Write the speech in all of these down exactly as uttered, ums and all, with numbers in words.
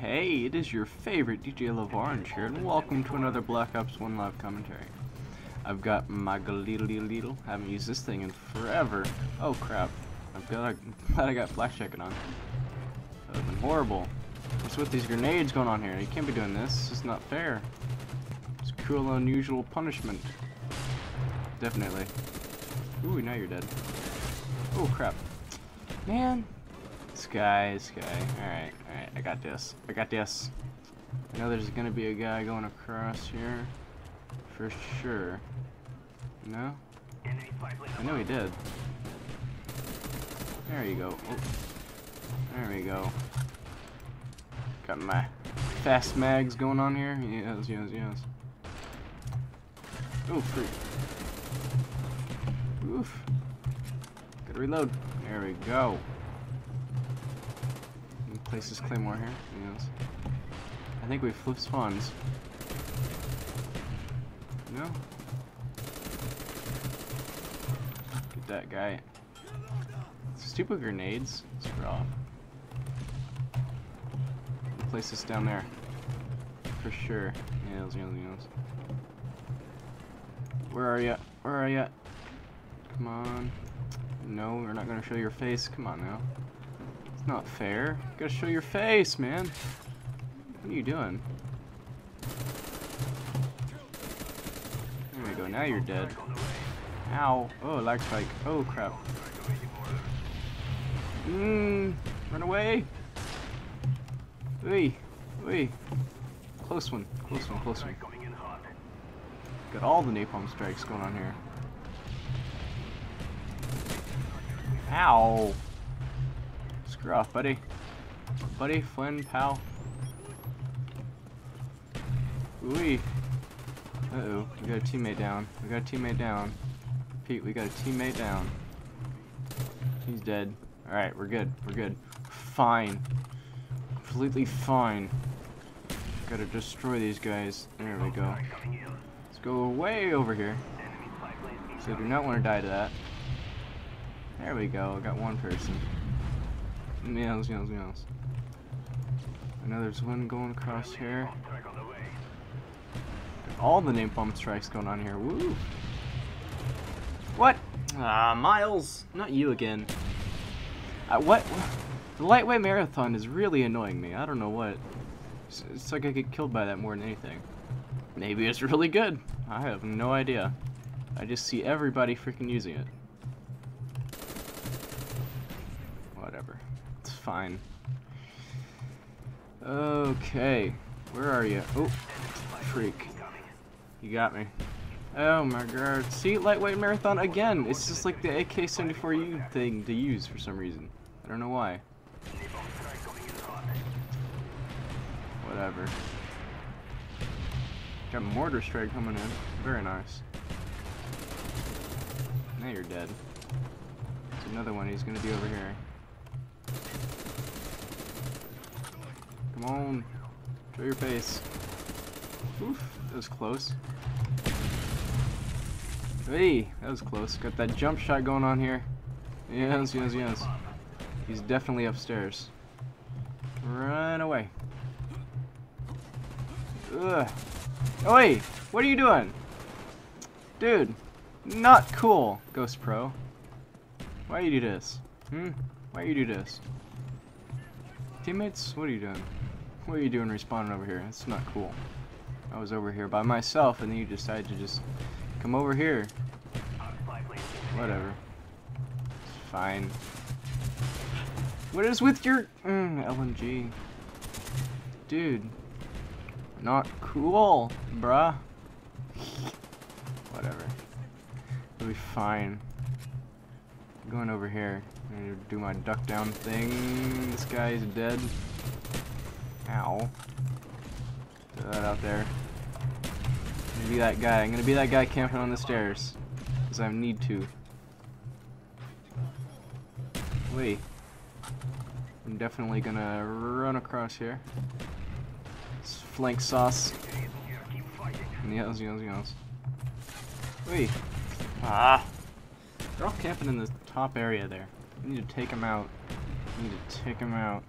Hey, it is your favorite D J Love Orange here, and welcome to another Black Ops one live commentary. I've got my Galileo, haven't used this thing in forever. Oh crap, I've got, I'm glad I got black jacket on. That would've been horrible. What's with these grenades going on here? You can't be doing this, this is not fair. It's cruel, unusual punishment. Definitely. Ooh, now you're dead. Oh crap. Man. Sky, sky. Alright, alright. I got this. I got this. I know there's gonna be a guy going across here. For sure. No? I know he did. There you go. Oh. There we go. Got my fast mags going on here. Yes, yes, yes. Oh, freak. Oof. Gotta reload. There we go. Place this claymore here. Yes. I think we flipped spawns. No? Get that guy. Stupid grenades. Screw off. Place this down there. For sure. Yeah, those guys. Where are ya? Where are ya? Come on. No, we're not gonna show your face. Come on now. It's not fair. You gotta show your face, man. What are you doing? There we go. Now you're dead. Ow. Oh, lag spike. Oh, crap. Mmm. Run away. Wee. Wee. Close one. Close one. Close one. Got all the napalm strikes going on here. Ow. Screw off, buddy. Buddy, Flynn, pal. Ooh. Uh-oh. We got a teammate down. We got a teammate down. Pete, we got a teammate down. He's dead. Alright, we're good. We're good. Fine. Completely fine. Gotta destroy these guys. There we go. Let's go way over here. So I do not want to die to that. There we go. I got one person. Meows, meows, meows. I know there's one going across here. Got all the napalm strikes going on here. Woo! What? Ah, uh, Miles! Not you again. Uh, what? The Lightweight Marathon is really annoying me. I don't know what. It's, it's like I get killed by that more than anything. Maybe it's really good. I have no idea. I just see everybody freaking using it. Whatever. Fine. Okay. Where are you? Oh, freak. You got me. Oh my god. See, Lightweight Marathon again. It's just like the A K seventy-four U thing to use for some reason. I don't know why. Whatever. Got mortar strike coming in. Very nice. Now you're dead. There's another one. He's gonna be over here. Come on, show your face. Oof, that was close. Hey, that was close. Got that jump shot going on here. Yes, yes, yes. He's definitely upstairs. Run away. Ugh. Oi, what are you doing? Dude, not cool, Ghost Pro. Why you do this? Hmm? Why you do this? Teammates, what are you doing? What are you doing respawning over here? That's not cool. I was over here by myself and then you decided to just come over here. Whatever. It's fine. What is with your mm, L M G? Dude. Not cool, bruh. Whatever. It'll be fine. I'm going over here. I'm gonna do my duck down thing. This guy's dead. Ow. Throw that out there. I'm gonna be that guy. I'm gonna be that guy camping on the stairs. Because I need to. Wait. I'm definitely gonna run across here. It's flank sauce. Yes, yes, yes. Wait. Ah. They're all camping in the top area there. I need to take them out. I need to take them out.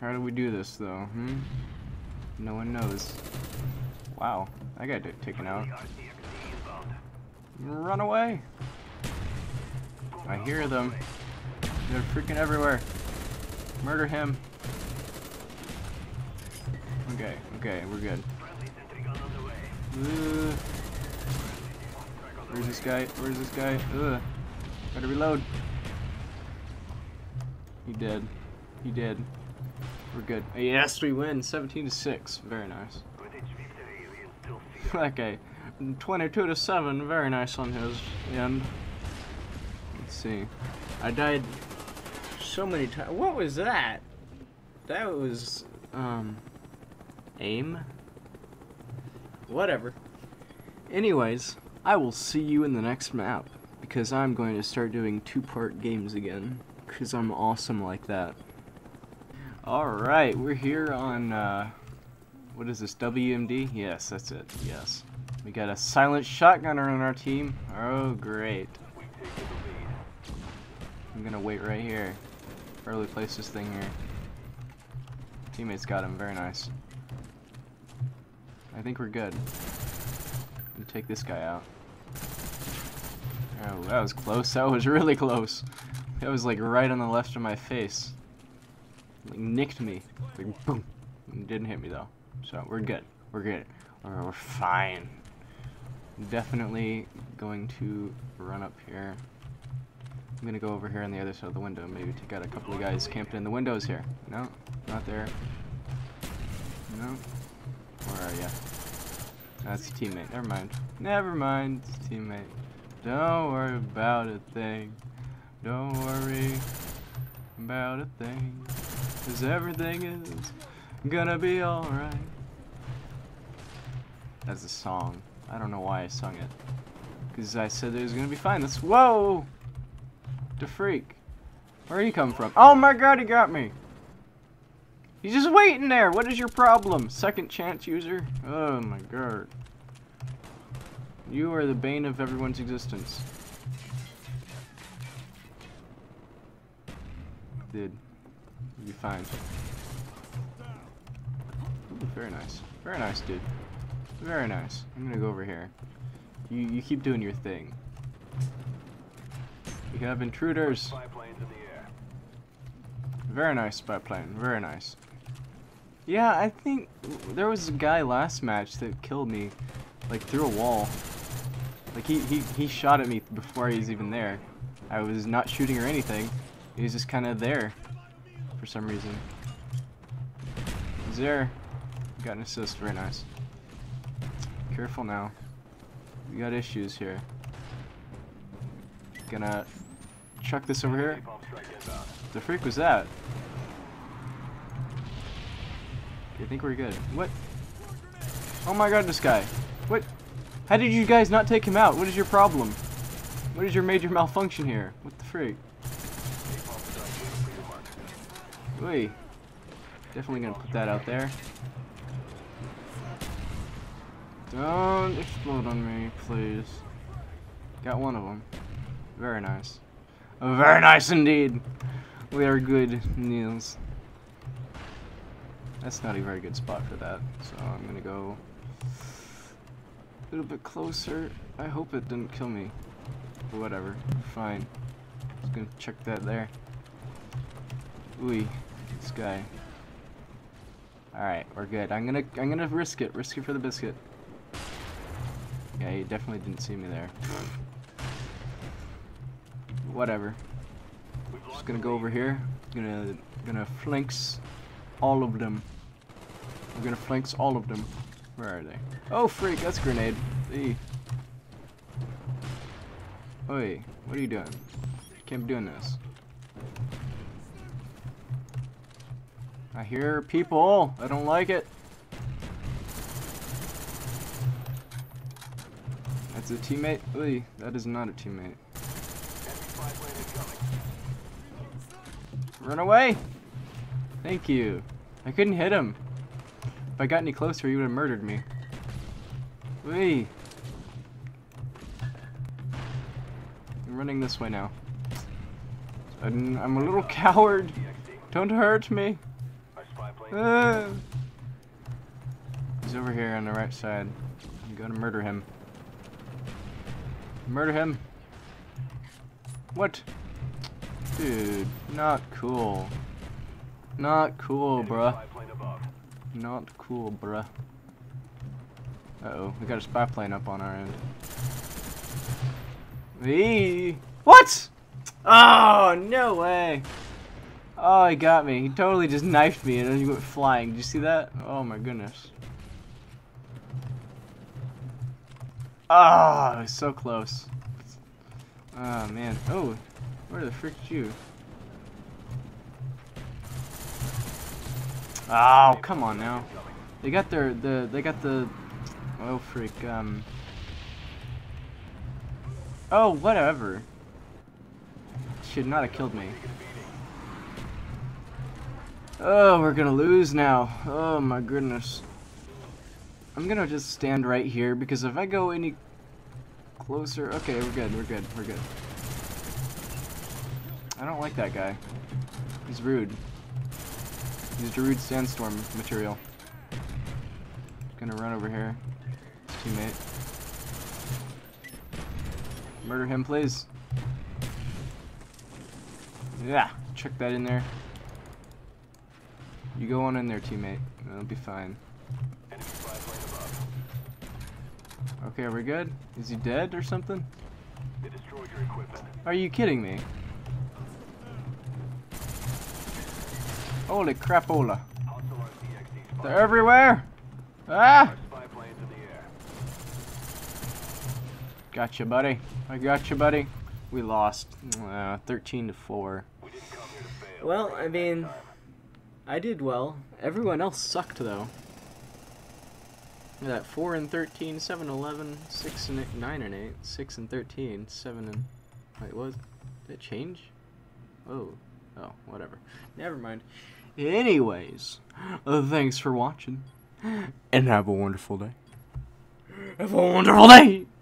How do we do this, though? Hmm? No one knows. Wow, I got taken out. Run away! I hear them. They're freaking everywhere. Murder him. Okay, okay, we're good. Ugh. Where's this guy? Where's this guy? Ugh. Gotta reload. He did. He did. We're good. Yes, we win. seventeen to six. Very nice. Okay. twenty-two to seven. Very nice on his end. Let's see. I died so many times. What was that? That was, um, aim? Whatever. Anyways, I will see you in the next map, because I'm going to start doing two-part games again, because I'm awesome like that. Alright, we're here on, uh, what is this, W M D? Yes, that's it, yes. We got a silent shotgunner on our team. Oh, great. I'm gonna wait right here. Early place this thing here. Teammates got him, very nice. I think we're good. We'll take this guy out. Oh, that was close, that was really close. That was like right on the left of my face. Like, nicked me. Like, boom. It didn't hit me though. So we're good. We're good. We're, we're fine. Definitely going to run up here. I'm gonna go over here on the other side of the window. Maybe take out a couple of guys camped in the windows here. No, not there. No. Where are ya? That's a teammate. Never mind. Never mind. It's a teammate. Don't worry about a thing. Don't worry about a thing. Cause everything is gonna be alright. That's a song. I don't know why I sung it. Cause I said it was gonna be fine. That's whoa! The freak. Where are you coming from? Oh my god, he got me! He's just waiting there! What is your problem? Second chance user? Oh my god. You are the bane of everyone's existence. Dude. You'll be fine. Ooh, very nice. Very nice, dude. Very nice. I'm gonna go over here. You you keep doing your thing. We have intruders. Spy planes in the air. Very nice spy plane. Very nice. Yeah, I think there was a guy last match that killed me, like through a wall. Like he he he shot at me before he was even there. I was not shooting or anything. He was just kind of there. For some reason. He's there. Got an assist, very nice. Careful now. We got issues here. Gonna chuck this over here. The freak was that? I think we're good. What? Oh my god, this guy. What? How did you guys not take him out? What is your problem? What is your major malfunction here? What the freak? Wait, definitely gonna put that out there. Don't explode on me, please. Got one of them. Very nice. Very nice indeed. We are good news. That's not a very good spot for that, so I'm gonna go a little bit closer. I hope it didn't kill me. But whatever, fine. Just gonna check that there. Ooh, this guy. Alright, we're good. I'm gonna I'm gonna risk it. Risk it for the biscuit. Yeah, he definitely didn't see me there. Whatever. Just gonna go over here. Gonna gonna flanks all of them. We're gonna flanks all of them. Where are they? Oh freak, that's a grenade. Hey. Oi, what are you doing? Can't be doing this. I hear people. I don't like it. That's a teammate. Ooh, that is not a teammate. Run away! Thank you. I couldn't hit him. If I got any closer, he would have murdered me. Ooh. I'm running this way now. I'm, I'm a little coward. Don't hurt me. Ah. He's over here on the right side. I'm gonna murder him. Murder him. What? Dude, not cool. Not cool, bruh. Not cool, bruh. Uh-oh, we got a spy plane up on our end. Eee! What?! Oh, no way! Oh, he got me. He totally just knifed me and then he went flying. Did you see that? Oh my goodness. Ah, oh, it was so close. Oh man. Oh, where the frick did you? Oh, come on now. They got their the they got the oh freak um. Oh whatever. Should not have killed me. Oh, we're gonna lose now. Oh my goodness. I'm gonna just stand right here because if I go any closer, okay, we're good, we're good, we're good. I don't like that guy. He's rude. He's Darude sandstorm material. Gonna run over here. His teammate. Murder him, please. Yeah, check that in there. You go on in there, teammate. It'll be fine. Okay, we're good? Is he dead or something? They destroyed your equipment. Are you kidding me? Holy crapola. They're everywhere! Ah! Gotcha, buddy. I gotcha, buddy. We lost uh, thirteen to four. Well, I mean, I did well. Everyone else sucked, though. Look at that, four and thirteen, seven and eleven, six and eight, nine and eight, six and thirteen, seven and... Wait, what? Did it change? Oh. Oh, whatever. Never mind. Anyways, thanks for watching, and have a wonderful day. Have a wonderful day!